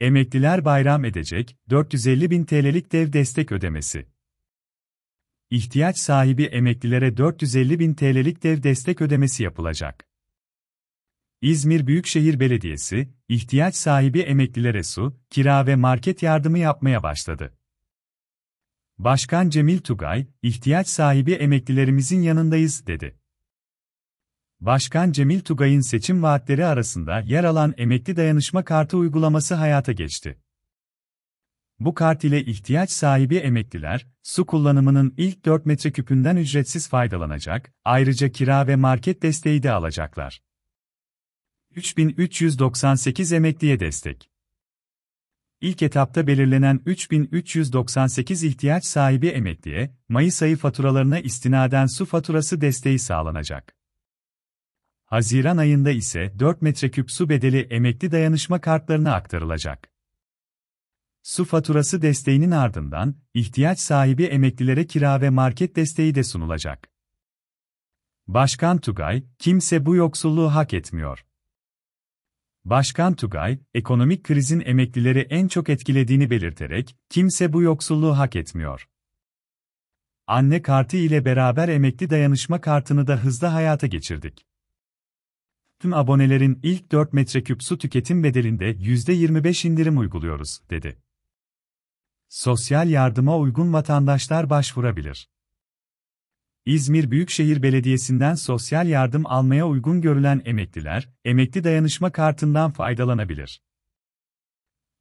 Emekliler bayram edecek, 450.000 TL'lik dev destek ödemesi. İhtiyaç sahibi emeklilere 450.000 TL'lik dev destek ödemesi yapılacak. İzmir Büyükşehir Belediyesi, ihtiyaç sahibi emeklilere su, kira ve market yardımı yapmaya başladı. Başkan Cemil Tugay, ihtiyaç sahibi emeklilerimizin yanındayız, dedi. Başkan Cemil Tugay'ın seçim vaatleri arasında yer alan emekli dayanışma kartı uygulaması hayata geçti. Bu kart ile ihtiyaç sahibi emekliler, su kullanımının ilk 4 metreküpünden ücretsiz faydalanacak, ayrıca kira ve market desteği de alacaklar. 3.398 emekliye destek. İlk etapta belirlenen 3.398 ihtiyaç sahibi emekliye, Mayıs ayı faturalarına istinaden su faturası desteği sağlanacak. Haziran ayında ise 4 metreküp su bedeli emekli dayanışma kartlarına aktarılacak. Su faturası desteğinin ardından, ihtiyaç sahibi emeklilere kira ve market desteği de sunulacak. Başkan Tugay, kimse bu yoksulluğu hak etmiyor. Başkan Tugay, ekonomik krizin emeklileri en çok etkilediğini belirterek, kimse bu yoksulluğu hak etmiyor. Anne kartı ile beraber emekli dayanışma kartını da hızla hayata geçirdik. Tüm abonelerin ilk 4 metreküp su tüketim bedelinde %25 indirim uyguluyoruz, dedi. Sosyal yardıma uygun vatandaşlar başvurabilir. İzmir Büyükşehir Belediyesi'nden sosyal yardım almaya uygun görülen emekliler, emekli dayanışma kartından faydalanabilir.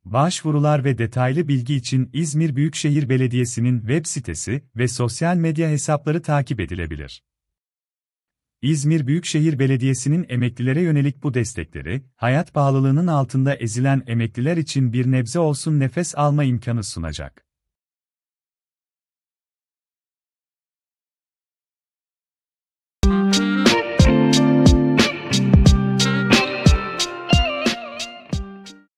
Başvurular ve detaylı bilgi için İzmir Büyükşehir Belediyesi'nin web sitesi ve sosyal medya hesapları takip edilebilir. İzmir Büyükşehir Belediyesi'nin emeklilere yönelik bu destekleri, hayat pahalılığının altında ezilen emekliler için bir nebze olsun nefes alma imkanı sunacak.